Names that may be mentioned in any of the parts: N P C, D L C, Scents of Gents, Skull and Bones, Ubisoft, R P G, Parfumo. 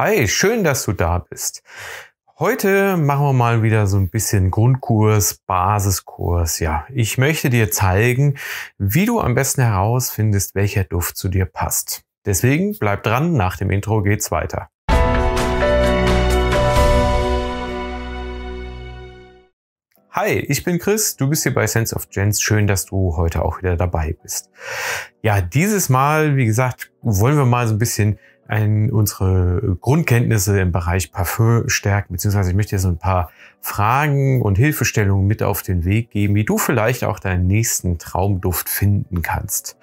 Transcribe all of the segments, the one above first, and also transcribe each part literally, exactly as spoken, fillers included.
Hi, schön, dass du da bist. Heute machen wir mal wieder so ein bisschen Grundkurs, Basiskurs. Ja, ich möchte dir zeigen, wie du am besten herausfindest, welcher Duft zu dir passt. Deswegen bleib dran, nach dem Intro geht's weiter. Hi, ich bin Chris, du bist hier bei Scents of Gents. Schön, dass du heute auch wieder dabei bist. Ja, dieses Mal, wie gesagt, wollen wir mal so ein bisschen ein, unsere Grundkenntnisse im Bereich Parfüm stärken, beziehungsweise ich möchte dir so ein paar Fragen und Hilfestellungen mit auf den Weg geben, wie du vielleicht auch deinen nächsten Traumduft finden kannst.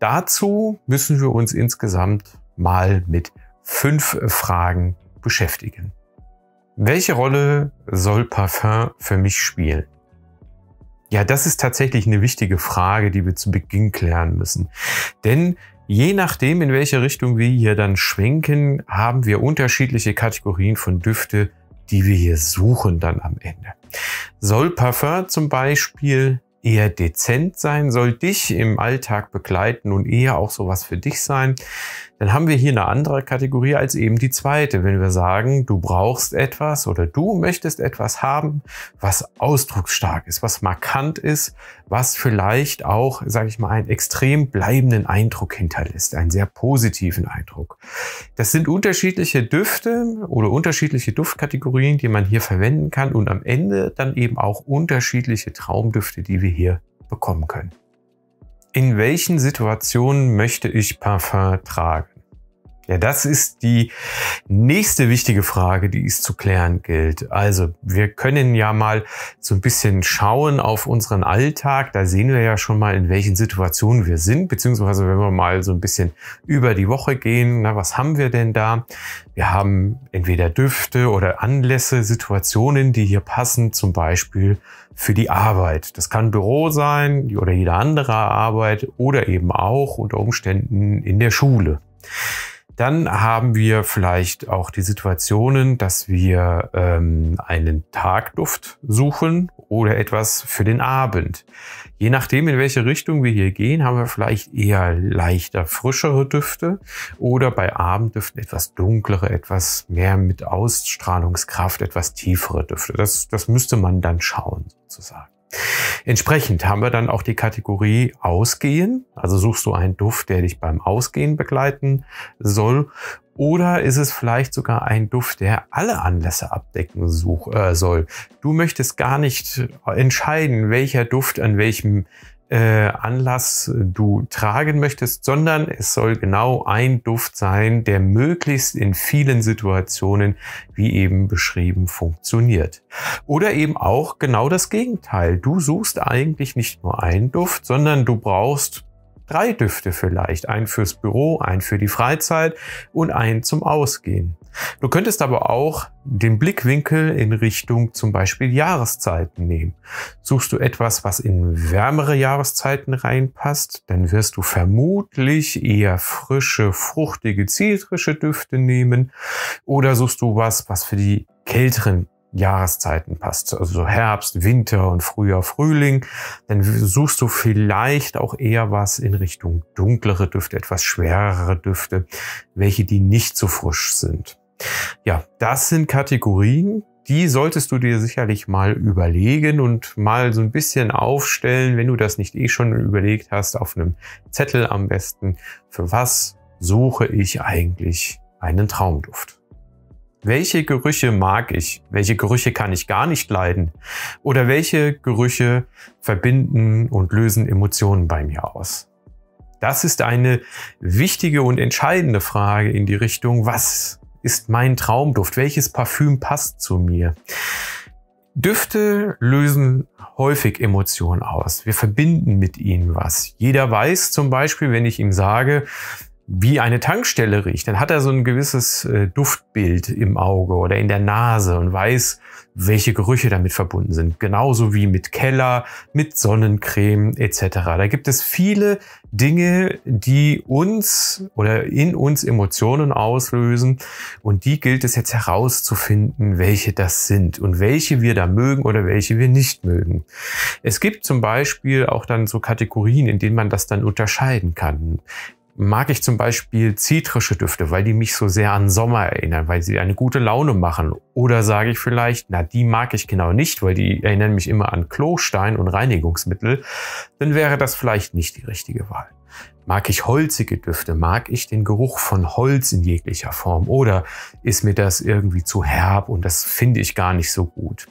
Dazu müssen wir uns insgesamt mal mit fünf Fragen beschäftigen. Welche Rolle soll Parfüm für mich spielen? Ja, das ist tatsächlich eine wichtige Frage, die wir zu Beginn klären müssen. Denn je nachdem, in welche Richtung wir hier dann schwenken, haben wir unterschiedliche Kategorien von Düfte, die wir hier suchen dann am Ende. Soll Parfüm zum Beispiel eher dezent sein, soll dich im Alltag begleiten und eher auch sowas für dich sein, dann haben wir hier eine andere Kategorie als eben die zweite. Wenn wir sagen, du brauchst etwas oder du möchtest etwas haben, was ausdrucksstark ist, was markant ist, was vielleicht auch, sage ich mal, einen extrem bleibenden Eindruck hinterlässt, einen sehr positiven Eindruck. Das sind unterschiedliche Düfte oder unterschiedliche Duftkategorien, die man hier verwenden kann und am Ende dann eben auch unterschiedliche Traumdüfte, die wir hier bekommen können. In welchen Situationen möchte ich Parfüm tragen? Ja, das ist die nächste wichtige Frage, die es zu klären gilt. Also wir können ja mal so ein bisschen schauen auf unseren Alltag. Da sehen wir ja schon mal, in welchen Situationen wir sind, beziehungsweise wenn wir mal so ein bisschen über die Woche gehen, na, was haben wir denn da? Wir haben entweder Düfte oder Anlässe, Situationen, die hier passen, zum Beispiel für die Arbeit. Das kann Büro sein oder jede andere Arbeit oder eben auch unter Umständen in der Schule. Dann haben wir vielleicht auch die Situationen, dass wir ähm, einen Tagduft suchen oder etwas für den Abend. Je nachdem, in welche Richtung wir hier gehen, haben wir vielleicht eher leichter frischere Düfte oder bei Abenddüften etwas dunklere, etwas mehr mit Ausstrahlungskraft, etwas tiefere Düfte. Das, das müsste man dann schauen, sozusagen. Entsprechend haben wir dann auch die Kategorie Ausgehen. Also suchst du einen Duft, der dich beim Ausgehen begleiten soll. Oder ist es vielleicht sogar ein Duft, der alle Anlässe abdecken such, äh, soll. Du möchtest gar nicht entscheiden, welcher Duft an welchem äh, Anlass du tragen möchtest, sondern es soll genau ein Duft sein, der möglichst in vielen Situationen, wie eben beschrieben, funktioniert. Oder eben auch genau das Gegenteil. Du suchst eigentlich nicht nur einen Duft, sondern du brauchst drei Düfte vielleicht. Einen fürs Büro, einen für die Freizeit und einen zum Ausgehen. Du könntest aber auch den Blickwinkel in Richtung zum Beispiel Jahreszeiten nehmen. Suchst du etwas, was in wärmere Jahreszeiten reinpasst, dann wirst du vermutlich eher frische, fruchtige, zitrische Düfte nehmen. Oder suchst du was, was für die kälteren Jahreszeiten passt, also Herbst, Winter und Frühjahr, Frühling, dann suchst du vielleicht auch eher was in Richtung dunklere Düfte, etwas schwerere Düfte, welche die nicht so frisch sind. Ja, das sind Kategorien, die solltest du dir sicherlich mal überlegen und mal so ein bisschen aufstellen, wenn du das nicht eh schon überlegt hast, auf einem Zettel am besten, für was suche ich eigentlich einen Traumduft? Welche Gerüche mag ich? Welche Gerüche kann ich gar nicht leiden? Oder welche Gerüche verbinden und lösen Emotionen bei mir aus? Das ist eine wichtige und entscheidende Frage in die Richtung, was ist mein Traumduft? Welches Parfüm passt zu mir? Düfte lösen häufig Emotionen aus. Wir verbinden mit ihnen was. Jeder weiß zum Beispiel, wenn ich ihm sage, wie eine Tankstelle riecht, dann hat er so ein gewisses äh, Duftbild im Auge oder in der Nase und weiß, welche Gerüche damit verbunden sind. Genauso wie mit Keller, mit Sonnencreme et cetera. Da gibt es viele Dinge, die uns oder in uns Emotionen auslösen und die gilt es jetzt herauszufinden, welche das sind und welche wir da mögen oder welche wir nicht mögen. Es gibt zum Beispiel auch dann so Kategorien, in denen man das dann unterscheiden kann. mag ich zum Beispiel zitrische Düfte, weil die mich so sehr an Sommer erinnern, weil sie eine gute Laune machen. Oder sage ich vielleicht, na, die mag ich genau nicht, weil die erinnern mich immer an Klostein und Reinigungsmittel. Dann wäre das vielleicht nicht die richtige Wahl. Mag ich holzige Düfte? Mag ich den Geruch von Holz in jeglicher Form? Oder ist mir das irgendwie zu herb und das finde ich gar nicht so gut?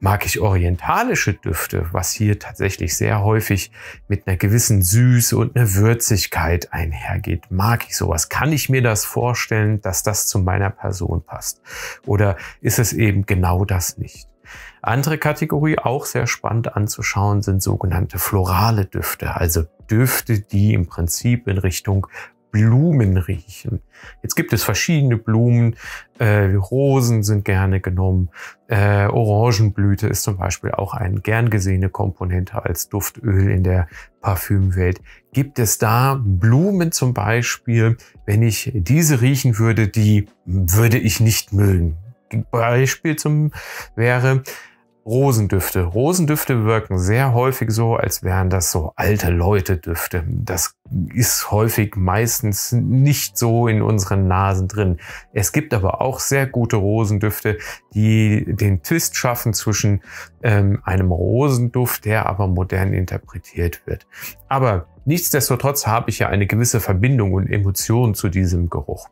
Mag ich orientalische Düfte, was hier tatsächlich sehr häufig mit einer gewissen Süße und einer Würzigkeit einhergeht? Mag ich sowas? Kann ich mir das vorstellen, dass das zu meiner Person passt? Oder ist es eben genau das nicht? Andere Kategorie, auch sehr spannend anzuschauen, sind sogenannte florale Düfte, also Düfte, die im Prinzip in Richtung Blumen riechen. Jetzt gibt es verschiedene Blumen, äh, Rosen sind gerne genommen, äh, Orangenblüte ist zum Beispiel auch eine gern gesehene Komponente als Duftöl in der Parfümwelt. Gibt es da Blumen zum Beispiel, wenn ich diese riechen würde, die würde ich nicht mögen? Beispiel zum wäre Rosendüfte. Rosendüfte wirken sehr häufig so, als wären das so alte Leute-Düfte. Das ist häufig meistens nicht so in unseren Nasen drin. Es gibt aber auch sehr gute Rosendüfte, die den Twist schaffen zwischen ähm, einem Rosenduft, der aber modern interpretiert wird. Aber nichtsdestotrotz habe ich ja eine gewisse Verbindung und Emotion zu diesem Geruch.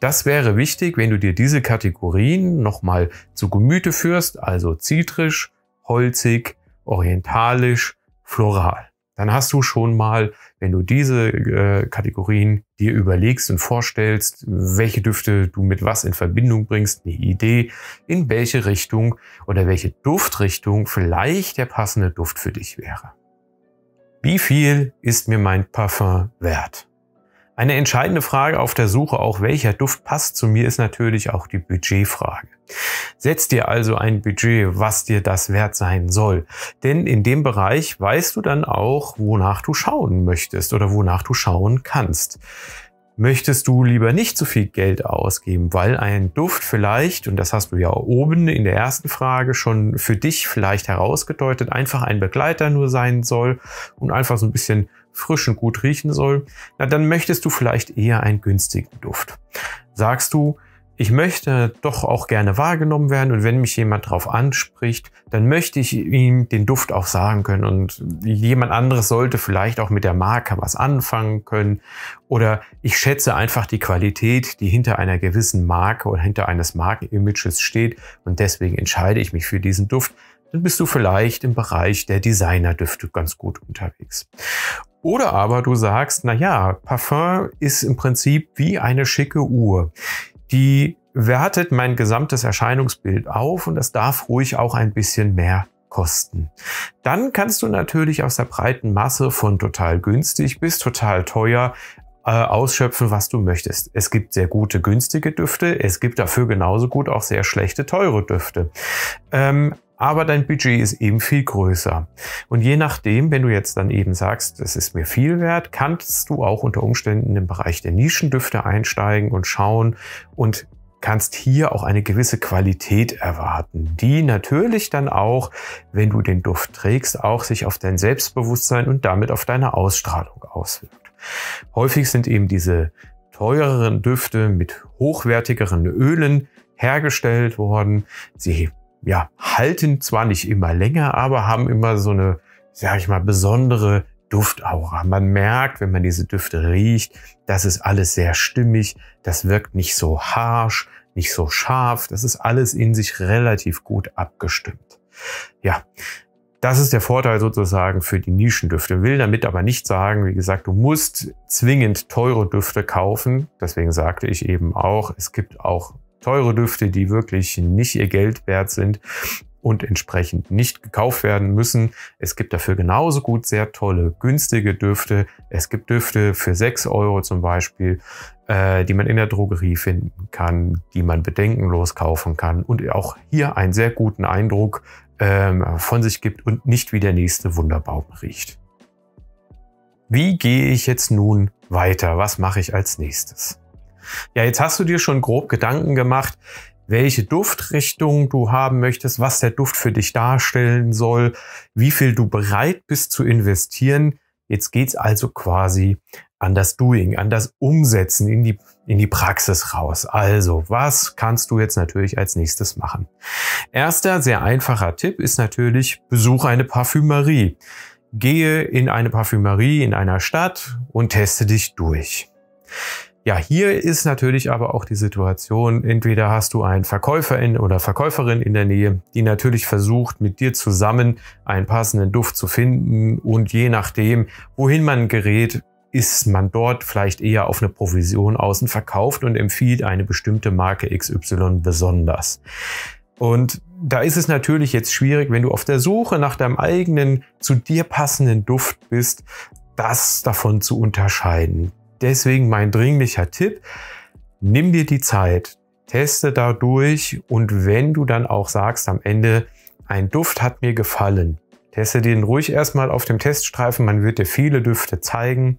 Das wäre wichtig, wenn du dir diese Kategorien nochmal zu Gemüte führst, also zitrisch, holzig, orientalisch, floral. Dann hast du schon mal, wenn du diese äh, Kategorien dir überlegst und vorstellst, welche Düfte du mit was in Verbindung bringst, eine Idee, in welche Richtung oder welche Duftrichtung vielleicht der passende Duft für dich wäre. Wie viel ist mir mein Parfum wert? Eine entscheidende Frage auf der Suche, auch welcher Duft passt zu mir, ist natürlich auch die Budgetfrage. Setz dir also ein Budget, was dir das wert sein soll. Denn in dem Bereich weißt du dann auch, wonach du schauen möchtest oder wonach du schauen kannst. Möchtest du lieber nicht so viel Geld ausgeben, weil ein Duft vielleicht, und das hast du ja oben in der ersten Frage schon für dich vielleicht herausgedeutet, einfach ein Begleiter nur sein soll und einfach so ein bisschen frisch und gut riechen soll, na, dann möchtest du vielleicht eher einen günstigen Duft. Sagst du, ich möchte doch auch gerne wahrgenommen werden und wenn mich jemand drauf anspricht, dann möchte ich ihm den Duft auch sagen können und jemand anderes sollte vielleicht auch mit der Marke was anfangen können. Oder ich schätze einfach die Qualität, die hinter einer gewissen Marke oder hinter eines Markenimages steht und deswegen entscheide ich mich für diesen Duft. Dann bist du vielleicht im Bereich der Designerdüfte ganz gut unterwegs. Oder aber du sagst, naja, Parfum ist im Prinzip wie eine schicke Uhr. Die wertet mein gesamtes Erscheinungsbild auf und das darf ruhig auch ein bisschen mehr kosten. Dann kannst du natürlich aus der breiten Masse von total günstig bis total teuer äh, ausschöpfen, was du möchtest. Es gibt sehr gute, günstige Düfte. Es gibt dafür genauso gut auch sehr schlechte, teure Düfte. Ähm, aber dein Budget ist eben viel größer. Und je nachdem, wenn du jetzt dann eben sagst, das ist mir viel wert, kannst du auch unter Umständen in den Bereich der Nischendüfte einsteigen und schauen und kannst hier auch eine gewisse Qualität erwarten, die natürlich dann auch, wenn du den Duft trägst, auch sich auf dein Selbstbewusstsein und damit auf deine Ausstrahlung auswirkt. Häufig sind eben diese teureren Düfte mit hochwertigeren Ölen hergestellt worden. Sie ja, halten zwar nicht immer länger, aber haben immer so eine, sag ich mal, besondere Duftaura. Man merkt, wenn man diese Düfte riecht, das ist alles sehr stimmig, das wirkt nicht so harsch, nicht so scharf, das ist alles in sich relativ gut abgestimmt. Ja, das ist der Vorteil sozusagen für die Nischendüfte. Will damit aber nicht sagen, wie gesagt, du musst zwingend teure Düfte kaufen. Deswegen sagte ich eben auch, es gibt auch teure Düfte, die wirklich nicht ihr Geld wert sind und entsprechend nicht gekauft werden müssen. Es gibt dafür genauso gut sehr tolle, günstige Düfte. Es gibt Düfte für sechs Euro zum Beispiel, äh, die man in der Drogerie finden kann, die man bedenkenlos kaufen kann und auch hier einen sehr guten Eindruck äh, von sich gibt und nicht wie der nächste Wunderbaum riecht. Wie gehe ich jetzt nun weiter? Was mache ich als nächstes? Ja, jetzt hast du dir schon grob Gedanken gemacht, welche Duftrichtung du haben möchtest, was der Duft für dich darstellen soll, wie viel du bereit bist zu investieren. Jetzt geht's also quasi an das Doing, an das Umsetzen in die, in die Praxis raus. Also, was kannst du jetzt natürlich als nächstes machen? Erster, sehr einfacher Tipp ist natürlich, besuche eine Parfümerie. Gehe in eine Parfümerie in einer Stadt und teste dich durch. Ja, hier ist natürlich aber auch die Situation, entweder hast du einen Verkäuferin oder Verkäuferin in der Nähe, die natürlich versucht, mit dir zusammen einen passenden Duft zu finden, und je nachdem, wohin man gerät, ist man dort vielleicht eher auf eine Provision außen verkauft und empfiehlt eine bestimmte Marke X Y besonders. Und da ist es natürlich jetzt schwierig, wenn du auf der Suche nach deinem eigenen, zu dir passenden Duft bist, das davon zu unterscheiden. Deswegen mein dringlicher Tipp, nimm dir die Zeit, teste dadurch, und wenn du dann auch sagst am Ende, ein Duft hat mir gefallen, teste den ruhig erstmal auf dem Teststreifen, man wird dir viele Düfte zeigen.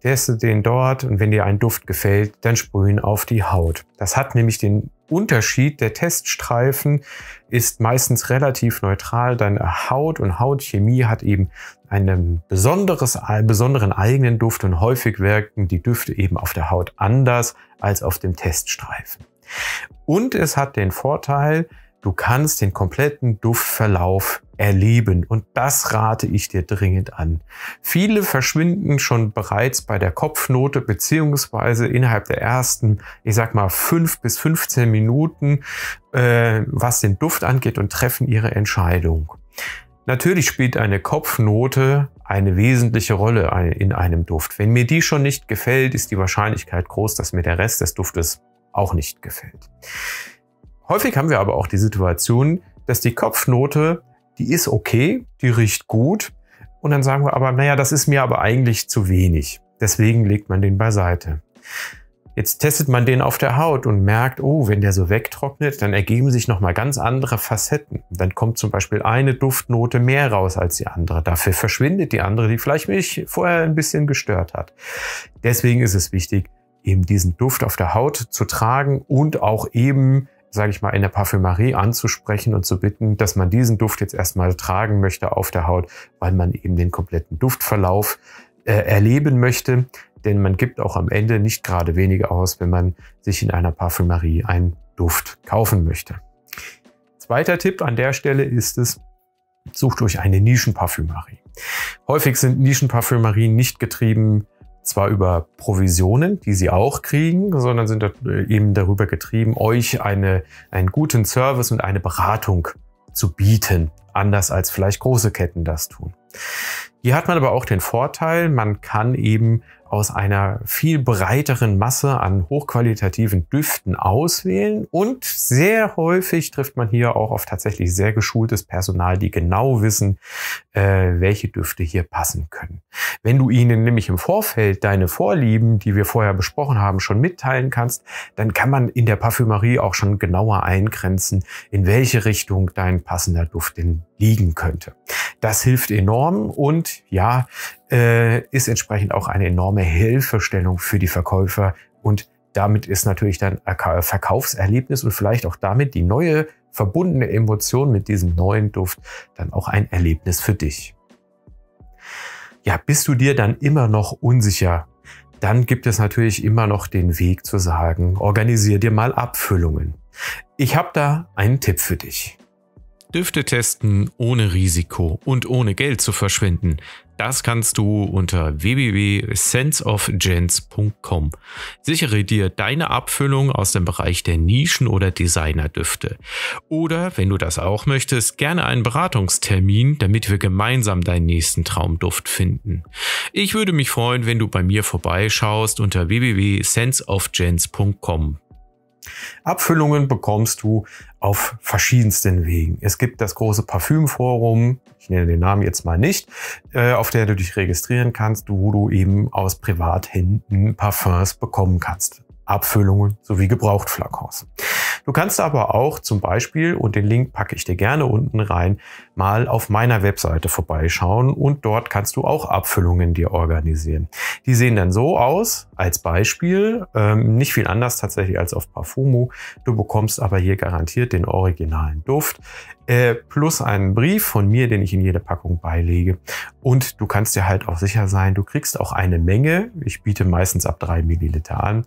Teste den dort, und wenn dir ein Duft gefällt, dann sprühe ihn auf die Haut. Das hat nämlich den Unterschied, der Teststreifen ist meistens relativ neutral. Deine Haut und Hautchemie hat eben einen besonderes, einen besonderen eigenen Duft, und häufig wirken die Düfte eben auf der Haut anders als auf dem Teststreifen. Und es hat den Vorteil, du kannst den kompletten Duftverlauf erleben, und das rate ich dir dringend an. Viele verschwinden schon bereits bei der Kopfnote beziehungsweise innerhalb der ersten, ich sag mal, fünf bis fünfzehn Minuten, äh, was den Duft angeht, und treffen ihre Entscheidung. Natürlich spielt eine Kopfnote eine wesentliche Rolle in einem Duft. Wenn mir die schon nicht gefällt, ist die Wahrscheinlichkeit groß, dass mir der Rest des Duftes auch nicht gefällt. Häufig haben wir aber auch die Situation, dass die Kopfnote, die ist okay, die riecht gut, und dann sagen wir aber, naja, das ist mir aber eigentlich zu wenig. Deswegen legt man den beiseite. Jetzt testet man den auf der Haut und merkt, oh, wenn der so wegtrocknet, dann ergeben sich nochmal ganz andere Facetten. Dann kommt zum Beispiel eine Duftnote mehr raus als die andere. Dafür verschwindet die andere, die vielleicht mich vorher ein bisschen gestört hat. Deswegen ist es wichtig, eben diesen Duft auf der Haut zu tragen und auch eben, sage ich mal, in der Parfümerie anzusprechen und zu bitten, dass man diesen Duft jetzt erstmal tragen möchte auf der Haut, weil man eben den kompletten Duftverlauf äh, erleben möchte. Denn man gibt auch am Ende nicht gerade weniger aus, wenn man sich in einer Parfümerie einen Duft kaufen möchte. Zweiter Tipp an der Stelle ist es, sucht euch eine Nischenparfümerie. Häufig sind Nischenparfümerien nicht getrieben, zwar über Provisionen, die sie auch kriegen, sondern sind eben darüber getrieben, euch eine, einen guten Service und eine Beratung zu bieten, anders als vielleicht große Ketten das tun. Hier hat man aber auch den Vorteil, man kann eben aus einer viel breiteren Masse an hochqualitativen Düften auswählen, und sehr häufig trifft man hier auch auf tatsächlich sehr geschultes Personal, die genau wissen, äh, welche Düfte hier passen können. Wenn du ihnen nämlich im Vorfeld deine Vorlieben, die wir vorher besprochen haben, schon mitteilen kannst, dann kann man in der Parfümerie auch schon genauer eingrenzen, in welche Richtung dein passender Duft denn liegen könnte. Das hilft enorm, und ja, äh, ist entsprechend auch eine enorme Hilfestellung für die Verkäufer, und damit ist natürlich dann ein Verkaufserlebnis und vielleicht auch damit die neue verbundene Emotion mit diesem neuen Duft dann auch ein Erlebnis für dich. Ja, bist du dir dann immer noch unsicher? Dann gibt es natürlich immer noch den Weg zu sagen, organisier dir mal Abfüllungen. Ich habe da einen Tipp für dich. Düfte testen ohne Risiko und ohne Geld zu verschwenden. Das kannst du unter w w w punkt scents of gents punkt com. Sichere dir deine Abfüllung aus dem Bereich der Nischen- oder Designerdüfte. Oder, wenn du das auch möchtest, gerne einen Beratungstermin, damit wir gemeinsam deinen nächsten Traumduft finden. Ich würde mich freuen, wenn du bei mir vorbeischaust unter w w w punkt scents of gents punkt com. Abfüllungen bekommst du auf verschiedensten Wegen. Es gibt das große Parfümforum, ich nenne den Namen jetzt mal nicht, auf der du dich registrieren kannst, wo du eben aus Privathänden Parfums bekommen kannst. Abfüllungen sowie Gebrauchtflakons. Du kannst aber auch zum Beispiel, und den Link packe ich dir gerne unten rein, mal auf meiner Webseite vorbeischauen und dort kannst du auch Abfüllungen dir organisieren. Die sehen dann so aus, als Beispiel, ähm, nicht viel anders tatsächlich als auf Parfumo. Du bekommst aber hier garantiert den originalen Duft äh, plus einen Brief von mir, den ich in jede Packung beilege. Und du kannst dir halt auch sicher sein, du kriegst auch eine Menge, ich biete meistens ab drei Milliliter an,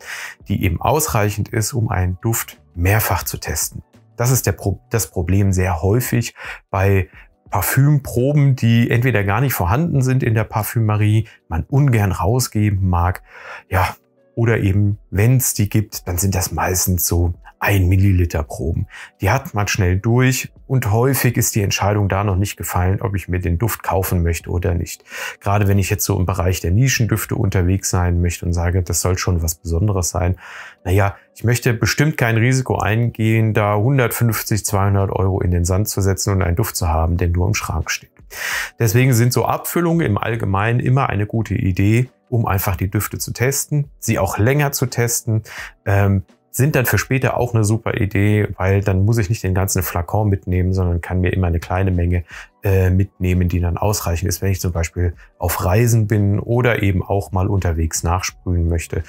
die eben ausreichend ist, um einen Duft mehrfach zu testen. Das ist der Pro- das Problem sehr häufig bei Parfümproben, die entweder gar nicht vorhanden sind in der Parfümerie, man ungern rausgeben mag, ja, oder eben, wenn es die gibt, dann sind das meistens so ein Milliliter Proben. Die hat man schnell durch und häufig ist die Entscheidung da noch nicht gefallen, ob ich mir den Duft kaufen möchte oder nicht. Gerade wenn ich jetzt so im Bereich der Nischendüfte unterwegs sein möchte und sage, das soll schon was Besonderes sein. Naja, ich möchte bestimmt kein Risiko eingehen, da hundertfünfzig, zweihundert Euro in den Sand zu setzen und einen Duft zu haben, der nur im Schrank steht. Deswegen sind so Abfüllungen im Allgemeinen immer eine gute Idee, um einfach die Düfte zu testen, sie auch länger zu testen, ähm, sind dann für später auch eine super Idee, weil dann muss ich nicht den ganzen Flakon mitnehmen, sondern kann mir immer eine kleine Menge äh, mitnehmen, die dann ausreichend ist, wenn ich zum Beispiel auf Reisen bin oder eben auch mal unterwegs nachsprühen möchte.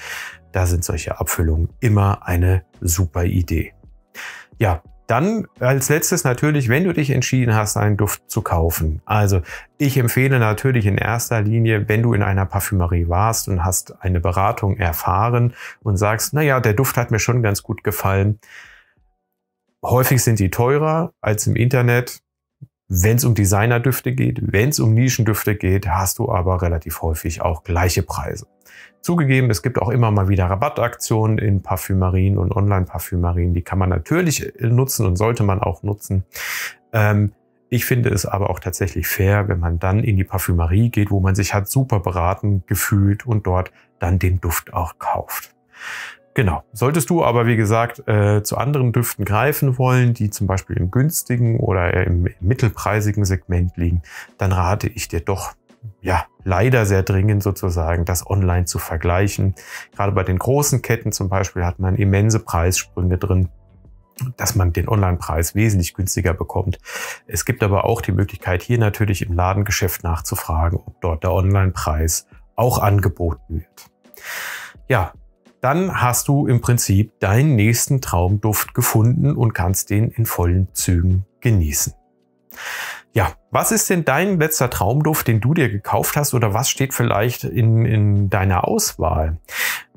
Da sind solche Abfüllungen immer eine super Idee. Ja. Dann als letztes natürlich, wenn du dich entschieden hast, einen Duft zu kaufen. Also ich empfehle natürlich in erster Linie, wenn du in einer Parfümerie warst und hast eine Beratung erfahren und sagst, naja, der Duft hat mir schon ganz gut gefallen. Häufig sind die teurer als im Internet. Wenn es um Designerdüfte geht, wenn es um Nischendüfte geht, hast du aber relativ häufig auch gleiche Preise. Zugegeben, es gibt auch immer mal wieder Rabattaktionen in Parfümerien und Online-Parfümerien. Die kann man natürlich nutzen und sollte man auch nutzen. Ähm, ich finde es aber auch tatsächlich fair, wenn man dann in die Parfümerie geht, wo man sich hat super beraten gefühlt und dort dann den Duft auch kauft. Genau. Solltest du aber, wie gesagt, äh, zu anderen Düften greifen wollen, die zum Beispiel im günstigen oder im mittelpreisigen Segment liegen, dann rate ich dir doch, ja, leider sehr dringend sozusagen, das online zu vergleichen. Gerade bei den großen Ketten zum Beispiel hat man immense Preissprünge drin, dass man den Online-Preis wesentlich günstiger bekommt. Es gibt aber auch die Möglichkeit, hier natürlich im Ladengeschäft nachzufragen, ob dort der Online-Preis auch angeboten wird. Ja. Dann hast du im Prinzip deinen nächsten Traumduft gefunden und kannst den in vollen Zügen genießen. Ja, was ist denn dein letzter Traumduft, den du dir gekauft hast, oder was steht vielleicht in, in deiner Auswahl?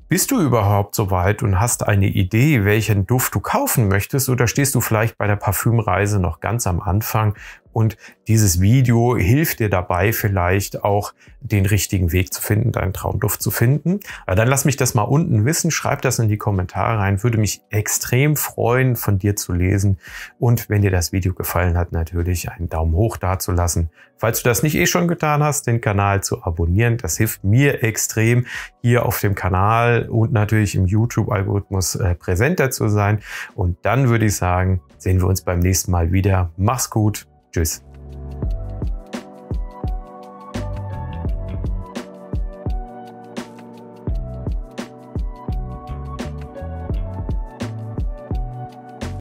Bist du überhaupt soweit und hast eine Idee, welchen Duft du kaufen möchtest, oder stehst du vielleicht bei der Parfümreise noch ganz am Anfang und dieses Video hilft dir dabei vielleicht auch den richtigen Weg zu finden, deinen Traumduft zu finden? Dann lass mich das mal unten wissen, schreib das in die Kommentare rein, würde mich extrem freuen, von dir zu lesen, und wenn dir das Video gefallen hat, natürlich einen Daumen hoch dazulassen. Falls du das nicht eh schon getan hast, den Kanal zu abonnieren, das hilft mir extrem, hier auf dem Kanal und natürlich im YouTube-Algorithmus äh, präsenter zu sein. Und dann würde ich sagen, sehen wir uns beim nächsten Mal wieder. Mach's gut. Tschüss.